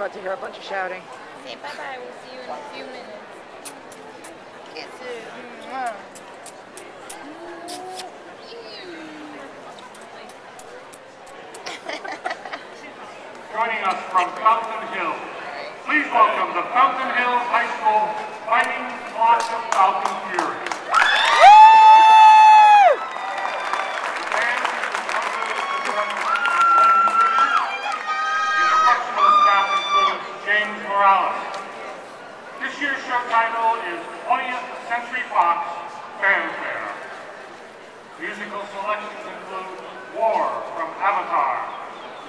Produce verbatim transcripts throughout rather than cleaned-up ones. about to hear a bunch of shouting. Say bye-bye, we'll see you in a few minutes. Kisses. Mwah. Joining us from Fountain Hills, please welcome the Fountain Hills High School Fighting Flock of Falcon Fury. This year's show title is twentieth century fox Fanfare. Musical selections include War from Avatar,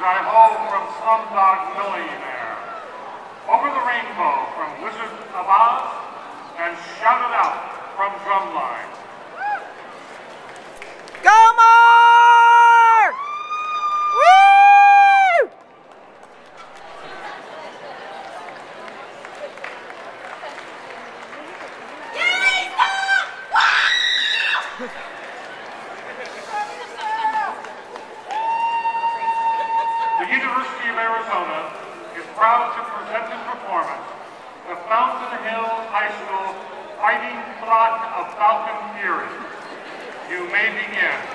Jai Ho from Slumdog Millionaire, Over the Rainbow from Wizard of Oz, and Shout It Out from Drumline. Go Mom! Fighting Flock of Falcon Fury. You may begin.